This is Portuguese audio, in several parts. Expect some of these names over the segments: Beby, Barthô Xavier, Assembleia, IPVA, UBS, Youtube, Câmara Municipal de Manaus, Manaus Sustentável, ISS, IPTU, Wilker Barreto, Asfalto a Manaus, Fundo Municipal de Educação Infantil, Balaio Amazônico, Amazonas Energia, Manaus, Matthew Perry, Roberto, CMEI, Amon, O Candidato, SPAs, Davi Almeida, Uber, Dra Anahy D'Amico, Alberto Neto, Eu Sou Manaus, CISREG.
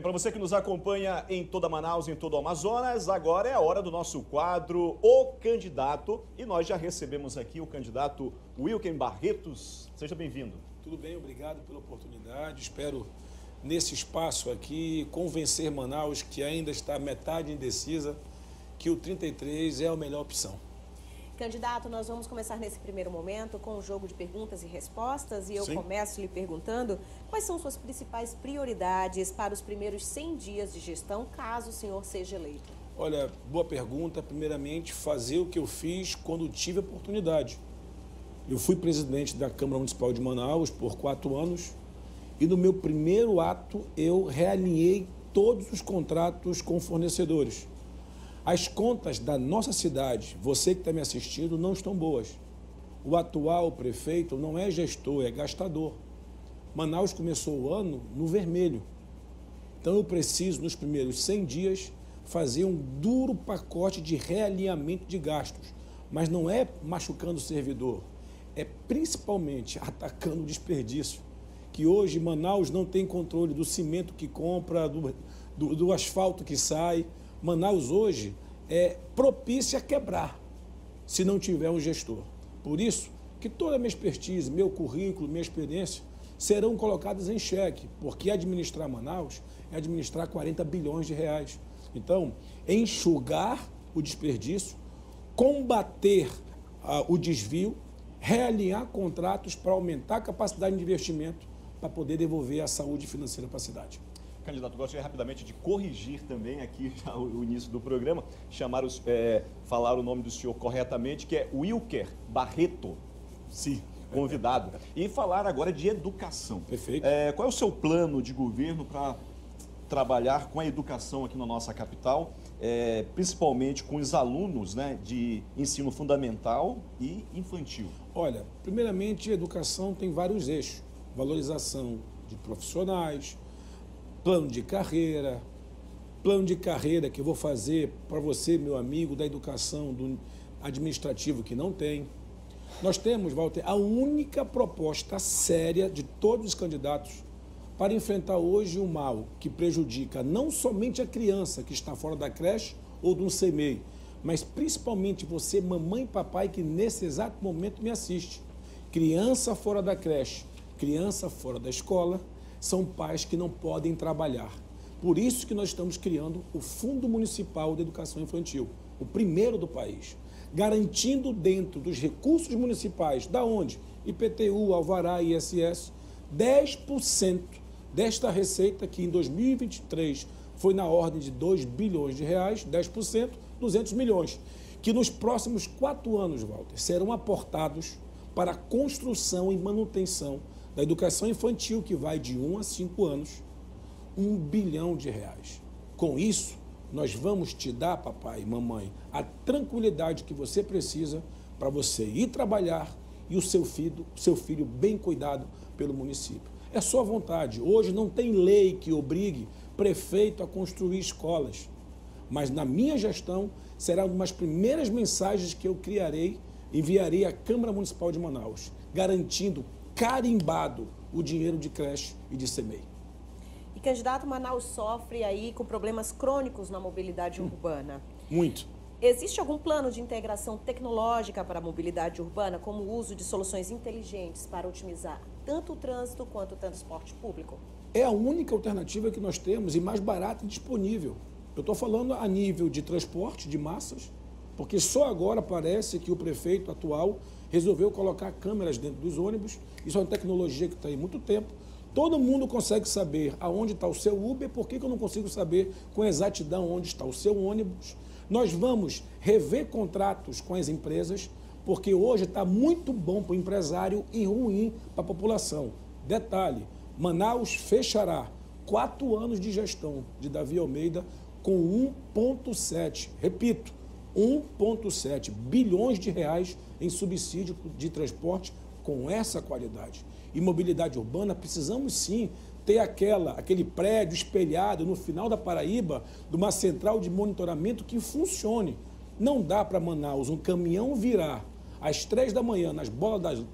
Para você que nos acompanha em toda Manaus, em todo o Amazonas, agora é a hora do nosso quadro O Candidato. E nós já recebemos aqui o candidato Wilker Barreto. Seja bem-vindo. Tudo bem, obrigado pela oportunidade. Espero, nesse espaço aqui, convencer Manaus, que ainda está metade indecisa, que o 33 é a melhor opção. Candidato, nós vamos começar nesse primeiro momento com um jogo de perguntas e respostas e eu começo lhe perguntando quais são suas principais prioridades para os primeiros 100 dias de gestão, caso o senhor seja eleito? Olha, boa pergunta. Primeiramente, fazer o que eu fiz quando tive a oportunidade. Eu fui presidente da Câmara Municipal de Manaus por 4 anos e no meu primeiro ato eu realinhei todos os contratos com fornecedores. As contas da nossa cidade, você que está me assistindo, não estão boas. O atual prefeito não é gestor, é gastador. Manaus começou o ano no vermelho. Então eu preciso, nos primeiros 100 dias, fazer um duro pacote de realinhamento de gastos. Mas não é machucando o servidor, é principalmente atacando o desperdício. Que hoje Manaus não tem controle do cimento que compra, do asfalto que sai. Manaus hoje é propícia a quebrar, se não tiver um gestor. Por isso que toda a minha expertise, meu currículo, minha experiência serão colocadas em xeque, porque administrar Manaus é administrar 40 bilhões de reais. Então, enxugar o desperdício, combater o desvio, realinhar contratos para aumentar a capacidade de investimento para poder devolver a saúde financeira para a cidade. Candidato, gostaria rapidamente de corrigir também aqui já o início do programa, falar o nome do senhor corretamente, que é Wilker Barreto, sim, convidado. E falar agora de educação. Perfeito. Qual é o seu plano de governo para trabalhar com a educação aqui na nossa capital, principalmente com os alunos, né, de ensino fundamental e infantil? Olha, primeiramente, a educação tem vários eixos. Valorização de profissionais, plano de carreira que eu vou fazer para você, meu amigo, da educação, do administrativo que não tem. Nós temos, Walter, a única proposta séria de todos os candidatos para enfrentar hoje o mal que prejudica não somente a criança que está fora da creche ou de um CMEI, mas principalmente você, mamãe e papai, que nesse exato momento me assiste. Criança fora da creche, criança fora da escola, são pais que não podem trabalhar. Por isso que nós estamos criando o Fundo Municipal de Educação Infantil, o primeiro do país, garantindo dentro dos recursos municipais, da onde? IPTU, Alvará, ISS, 10% desta receita que em 2023 foi na ordem de 2 bilhões de reais, 10%, 200 milhões, que nos próximos 4 anos, Walter, serão aportados para a construção e manutenção da educação infantil, que vai de 1 a 5 anos, 1 bilhão de reais. Com isso, nós vamos te dar, papai e mamãe, a tranquilidade que você precisa para você ir trabalhar e o seu filho bem cuidado pelo município. É sua vontade. Hoje não tem lei que obrigue prefeito a construir escolas, mas na minha gestão será uma das primeiras mensagens que eu enviarei à Câmara Municipal de Manaus, garantindo carimbado o dinheiro de creche e de CMEI. E candidato, Manaus sofre aí com problemas crônicos na mobilidade urbana. Muito. Existe algum plano de integração tecnológica para a mobilidade urbana, como o uso de soluções inteligentes para otimizar tanto o trânsito quanto o transporte público? É a única alternativa que nós temos e mais barata e disponível. Eu estou falando a nível de transporte de massas, porque só agora parece que o prefeito atual resolveu colocar câmeras dentro dos ônibus. Isso é uma tecnologia que está aí há muito tempo. Todo mundo consegue saber aonde está o seu Uber, por que eu não consigo saber com exatidão onde está o seu ônibus? Nós vamos rever contratos com as empresas, porque hoje está muito bom para o empresário e ruim para a população. Detalhe, Manaus fechará 4 anos de gestão de Davi Almeida com 1,7, repito, 1,7 bilhões de reais em subsídio de transporte com essa qualidade. E mobilidade urbana, precisamos sim ter aquele prédio espelhado no final da Paraíba, de uma central de monitoramento que funcione. Não dá para Manaus um caminhão virar às 3 da manhã na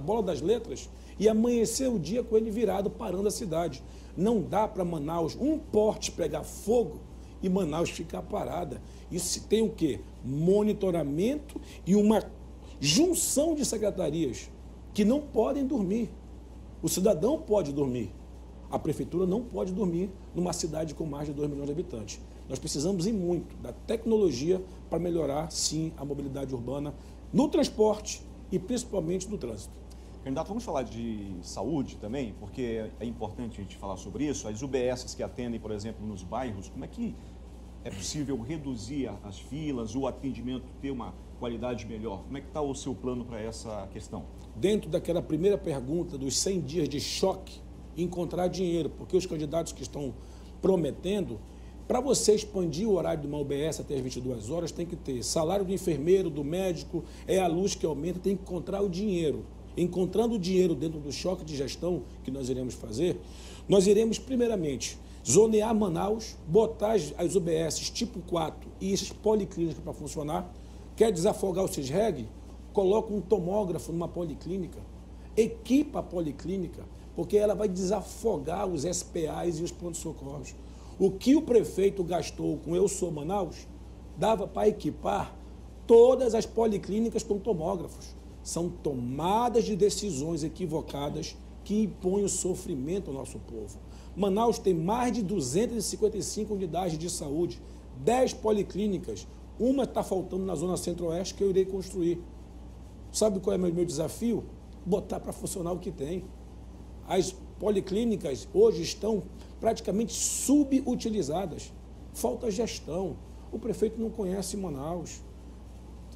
bola das letras e amanhecer o dia com ele virado parando a cidade. Não dá para Manaus, um porte pegar fogo e Manaus ficar parada. Isso se tem o quê? Monitoramento e uma junção de secretarias que não podem dormir. O cidadão pode dormir. A prefeitura não pode dormir numa cidade com mais de 2 milhões de habitantes. Nós precisamos e muito da tecnologia para melhorar, sim, a mobilidade urbana no transporte e principalmente no trânsito. Candidato, vamos falar de saúde também, porque é importante a gente falar sobre isso. As UBSs que atendem, por exemplo, nos bairros, como é que é possível reduzir as filas, o atendimento ter uma qualidade melhor? Como é que está o seu plano para essa questão? Dentro daquela primeira pergunta dos 100 dias de choque, encontrar dinheiro, porque os candidatos que estão prometendo, para você expandir o horário de uma UBS até as 22 horas, tem que ter salário do enfermeiro, do médico, é a luz que aumenta, tem que encontrar o dinheiro. Encontrando o dinheiro dentro do choque de gestão que nós iremos fazer, nós iremos, primeiramente, zonear Manaus, botar as UBSs tipo 4 e as policlínicas para funcionar. Quer desafogar o CISREG? Coloca um tomógrafo numa policlínica, equipa a policlínica, porque ela vai desafogar os SPAs e os prontos-socorros. O que o prefeito gastou com Eu Sou Manaus, dava para equipar todas as policlínicas com tomógrafos. São tomadas de decisões equivocadas que impõem o sofrimento ao nosso povo. Manaus tem mais de 255 unidades de saúde, 10 policlínicas, uma está faltando na zona centro-oeste que eu irei construir. Sabe qual é o meu desafio? Botar para funcionar o que tem. As policlínicas hoje estão praticamente subutilizadas. Falta gestão. O prefeito não conhece Manaus.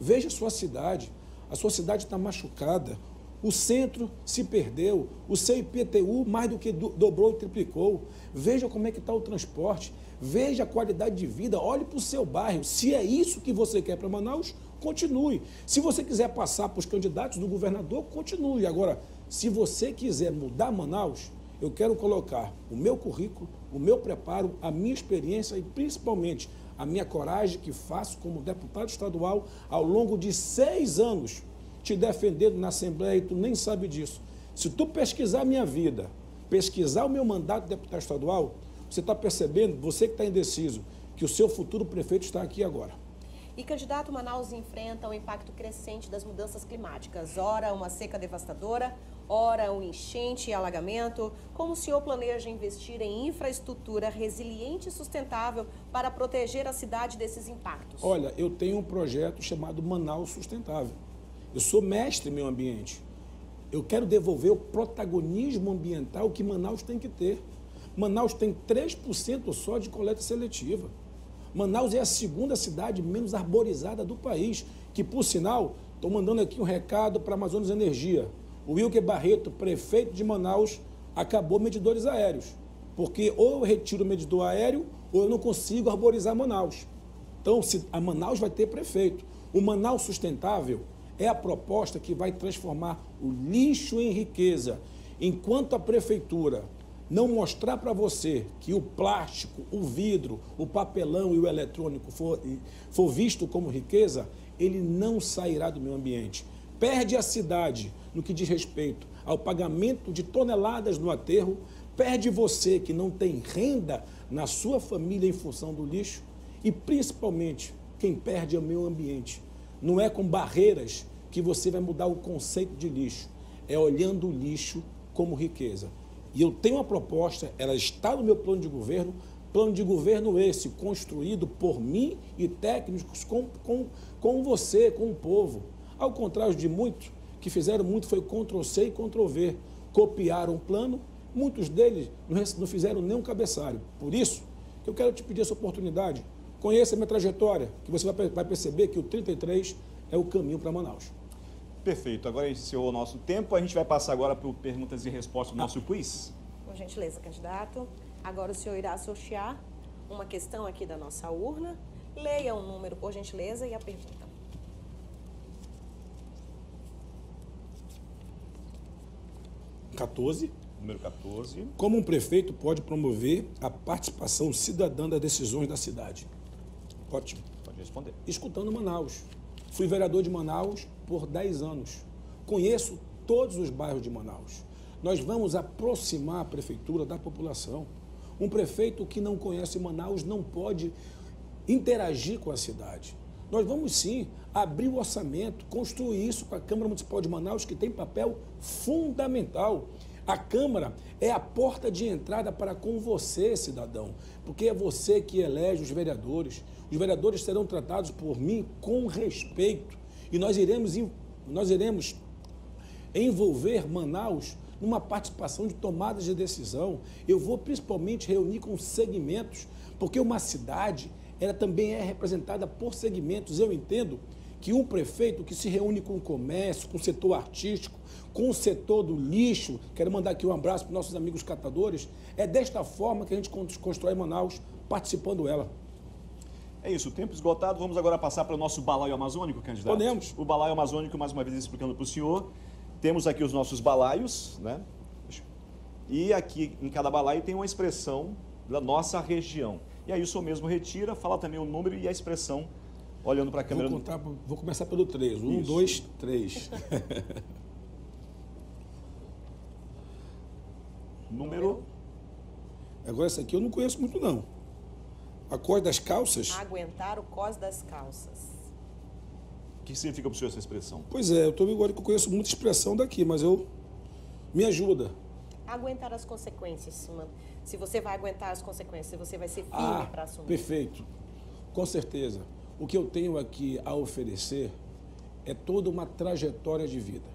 Veja a sua cidade. A sua cidade está machucada. O centro se perdeu. O seu IPTU mais do que dobrou e triplicou. Veja como é que está o transporte. Veja a qualidade de vida. Olhe para o seu bairro. Se é isso que você quer para Manaus, continue. Se você quiser passar para os candidatos do governador, continue. Agora, se você quiser mudar Manaus, eu quero colocar o meu currículo, o meu preparo, a minha experiência e, principalmente, a minha coragem que faço como deputado estadual ao longo de 6 anos, te defendendo na Assembleia, e tu nem sabe disso. Se tu pesquisar a minha vida, pesquisar o meu mandato de deputado estadual, você está percebendo, você que está indeciso, que o seu futuro prefeito está aqui agora. E, candidato, Manaus enfrenta o impacto crescente das mudanças climáticas. Ora, uma seca devastadora, ora, um enchente e alagamento. Como o senhor planeja investir em infraestrutura resiliente e sustentável para proteger a cidade desses impactos? Olha, eu tenho um projeto chamado Manaus Sustentável. Eu sou mestre em meio ambiente. Eu quero devolver o protagonismo ambiental que Manaus tem que ter. Manaus tem 3% só de coleta seletiva. Manaus é a segunda cidade menos arborizada do país, que, por sinal, estou mandando aqui um recado para a Amazonas Energia. O Wilker Barreto, prefeito de Manaus, acabou medidores aéreos, porque ou eu retiro o medidor aéreo ou eu não consigo arborizar Manaus. Então, a Manaus vai ter prefeito. O Manaus Sustentável é a proposta que vai transformar o lixo em riqueza. Enquanto a prefeitura não mostrar para você que o plástico, o vidro, o papelão e o eletrônico for visto como riqueza, ele não sairá do meio ambiente. Perde a cidade no que diz respeito ao pagamento de toneladas no aterro, perde você que não tem renda na sua família em função do lixo e, principalmente, quem perde é o meio ambiente. Não é com barreiras que você vai mudar o conceito de lixo, é olhando o lixo como riqueza. E eu tenho uma proposta, ela está no meu plano de governo esse, construído por mim e técnicos com você, com o povo. Ao contrário de muitos, que fizeram muito foi Ctrl+C e Ctrl+V. Copiaram o plano, muitos deles não fizeram nem um cabeçalho. Por isso, eu quero te pedir essa oportunidade, conheça a minha trajetória, que você vai perceber que o 33 é o caminho para Manaus. Perfeito. Agora encerrou o nosso tempo. A gente vai passar agora para perguntas e respostas do nosso quiz. Com gentileza, candidato. Agora o senhor irá sortear uma questão aqui da nossa urna. Leia o número, por gentileza, e a pergunta. Número 14. Como um prefeito pode promover a participação cidadã das decisões da cidade? Ótimo. Pode responder. Escutando Manaus. Fui vereador de Manaus por 10 anos. Conheço todos os bairros de Manaus. Nós vamos aproximar a prefeitura da população. Um prefeito que não conhece Manaus não pode interagir com a cidade. Nós vamos sim abrir o orçamento, construir isso com a Câmara Municipal de Manaus, que tem papel fundamental. A Câmara é a porta de entrada para com você, cidadão, porque é você que elege os vereadores. Os vereadores serão tratados por mim com respeito e nós iremos envolver Manaus numa participação de tomadas de decisão. Eu vou principalmente reunir com segmentos, porque uma cidade ela também é representada por segmentos. Eu entendo que um prefeito que se reúne com o comércio, com o setor artístico, com o setor do lixo, quero mandar aqui um abraço para os nossos amigos catadores, é desta forma que a gente constrói Manaus, participando dela. É isso, tempo esgotado, vamos agora passar para o nosso balaio amazônico, candidato. Podemos. O balaio amazônico, mais uma vez explicando para o senhor, temos aqui os nossos balaios, né? E aqui em cada balaio tem uma expressão da nossa região. E aí o senhor mesmo retira, fala também o número e a expressão, olhando para a câmera. Vou começar pelo 3. 1, 2, 3. Número. Agora essa aqui eu não conheço muito, não. A cós das calças. Aguentar o cós das calças. O que significa para o senhor essa expressão? Pois é, eu estou agora que eu conheço muita expressão daqui, mas eu... Me ajuda. Aguentar as consequências. Se você vai aguentar as consequências, se você vai ser firme para assumir. Perfeito. Com certeza. O que eu tenho aqui a oferecer é toda uma trajetória de vida.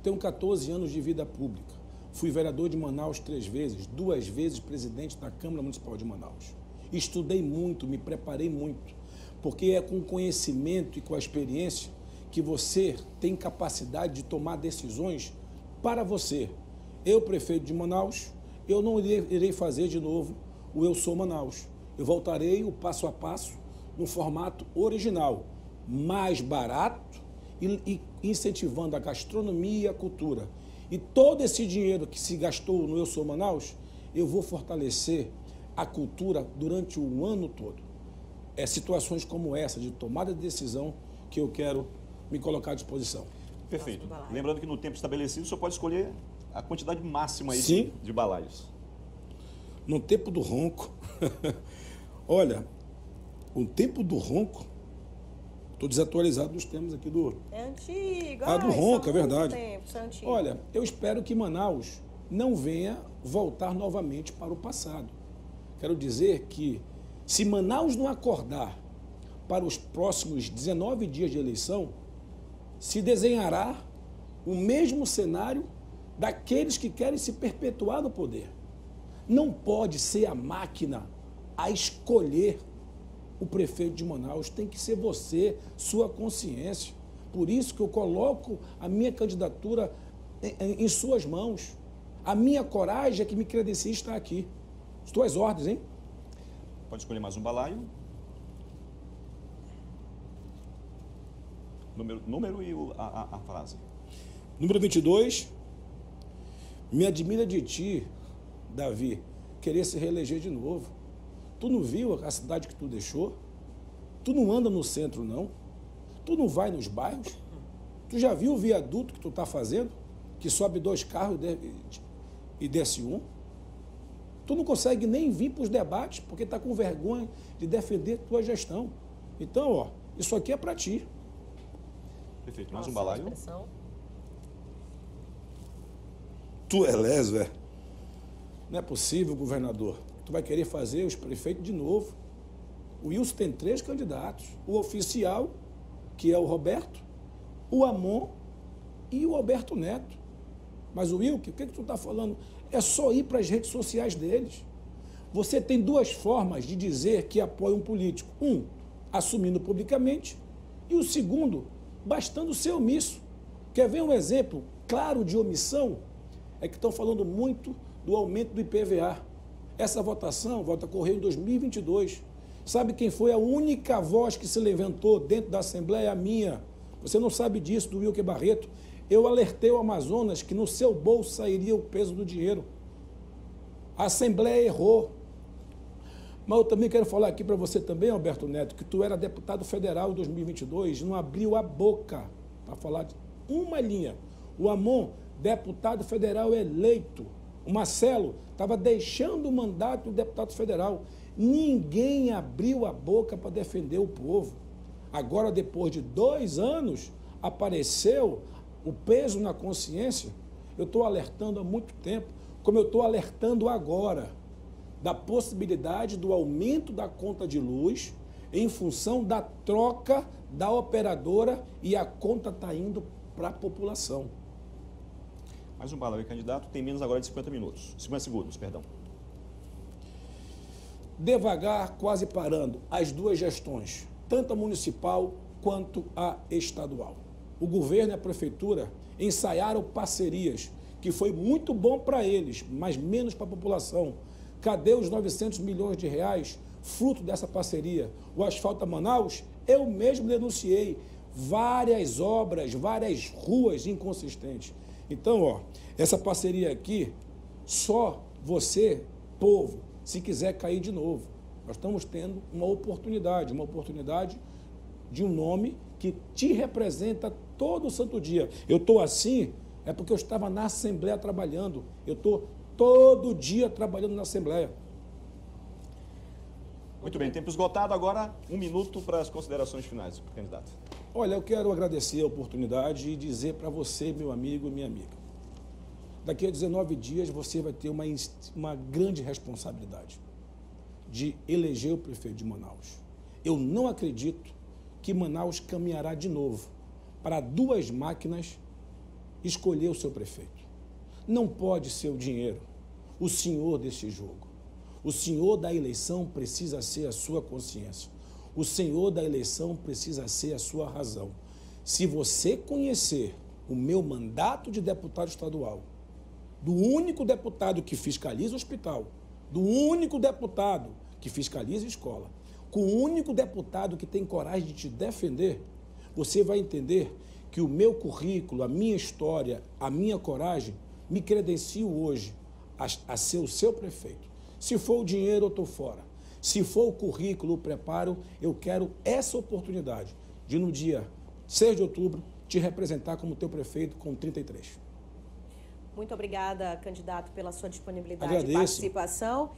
Tenho 14 anos de vida pública. Fui vereador de Manaus 3 vezes, 2 vezes presidente da Câmara Municipal de Manaus. Estudei muito, me preparei muito, porque é com o conhecimento e com a experiência que você tem capacidade de tomar decisões para você. Eu, prefeito de Manaus, eu não irei fazer de novo o Eu Sou Manaus. Eu voltarei o passo a passo, no formato original, mais barato e incentivando a gastronomia e a cultura. E todo esse dinheiro que se gastou no Eu Sou Manaus, eu vou fortalecer a cultura durante o ano todo. É situações como essa, de tomada de decisão, que eu quero me colocar à disposição. Perfeito. Lembrando que no tempo estabelecido, o senhor pode escolher a quantidade máxima aí de balaios. No tempo do ronco. Olha, o tempo do ronco, estou desatualizado dos temas aqui do... É antigo. Ah, do ronco, é verdade. Tempo. Olha, eu espero que Manaus não venha voltar novamente para o passado. Quero dizer que se Manaus não acordar para os próximos 19 dias de eleição, se desenhará o mesmo cenário daqueles que querem se perpetuar no poder. Não pode ser a máquina a escolher o prefeito de Manaus, tem que ser você, sua consciência. Por isso que eu coloco a minha candidatura em suas mãos. A minha coragem é que me credencia estar aqui. Estou às ordens, hein? Pode escolher mais um balaio. Número e a frase. Número 22. Me admira de ti, Davi, querer se reeleger de novo. Tu não viu a cidade que tu deixou? Tu não anda no centro, não? Tu não vai nos bairros? Tu já viu o viaduto que tu está fazendo? Que sobe 2 carros e desce 1? Tu não consegue nem vir para os debates porque está com vergonha de defender tua gestão. Então, ó, isso aqui é para ti. Perfeito. Mais um balaio. Tu é leso, é? Não é possível, governador. Tu vai querer fazer os prefeitos de novo. O Wilson tem 3 candidatos. O oficial, que é o Roberto, o Amon e o Alberto Neto. Mas o Wilker, o que tu está falando? É só ir para as redes sociais deles. Você tem 2 formas de dizer que apoia um político. Um, assumindo publicamente. E o segundo, bastando ser omisso. Quer ver um exemplo claro de omissão? É que estão falando muito do aumento do IPVA. Essa votação volta a ocorrer em 2022. Sabe quem foi a única voz que se levantou dentro da Assembleia? A minha. Você não sabe disso, do Wilker Barreto. Eu alertei o Amazonas que no seu bolso sairia o peso do dinheiro. A Assembleia errou. Mas eu também quero falar aqui para você também, Alberto Neto, que tu era deputado federal em 2022 e não abriu a boca para falar de uma linha. O Amon deputado federal eleito. O Marcelo estava deixando o mandato do deputado federal. Ninguém abriu a boca para defender o povo. Agora, depois de 2 anos, apareceu o peso na consciência. Eu estou alertando há muito tempo, como eu estou alertando agora, da possibilidade do aumento da conta de luz em função da troca da operadora, e a conta está indo para a população. Mais um bala, candidato, tem menos agora de 50 segundos, perdão. Devagar, quase parando, as duas gestões, tanto a municipal quanto a estadual. O governo e a prefeitura ensaiaram parcerias, que foi muito bom para eles, mas menos para a população. Cadê os 900 milhões de reais fruto dessa parceria? O Asfalto a Manaus, eu mesmo denunciei várias obras, várias ruas inconsistentes. Então, ó, essa parceria aqui, só você, povo, se quiser cair de novo. Nós estamos tendo uma oportunidade de um nome que te representa todo santo dia. Eu estou assim, é porque eu estava na Assembleia trabalhando, eu estou todo dia trabalhando na Assembleia. Muito bem, tempo esgotado, agora 1 minuto para as considerações finais, candidato. Olha, eu quero agradecer a oportunidade e dizer para você, meu amigo e minha amiga, daqui a 19 dias você vai ter uma grande responsabilidade de eleger o prefeito de Manaus. Eu não acredito que Manaus caminhará de novo para 2 máquinas escolher o seu prefeito. Não pode ser o dinheiro o senhor desse jogo. O senhor da eleição precisa ser a sua consciência. O senhor da eleição precisa ser a sua razão. Se você conhecer o meu mandato de deputado estadual, do único deputado que fiscaliza o hospital, do único deputado que fiscaliza a escola, com o único deputado que tem coragem de te defender, você vai entender que o meu currículo, a minha história, a minha coragem, me credencio hoje a ser o seu prefeito. Se for o dinheiro, eu estou fora. Se for o currículo, o preparo, eu quero essa oportunidade de, no dia 6 de outubro, te representar como teu prefeito com 33. Muito obrigada, candidato, pela sua disponibilidade e participação.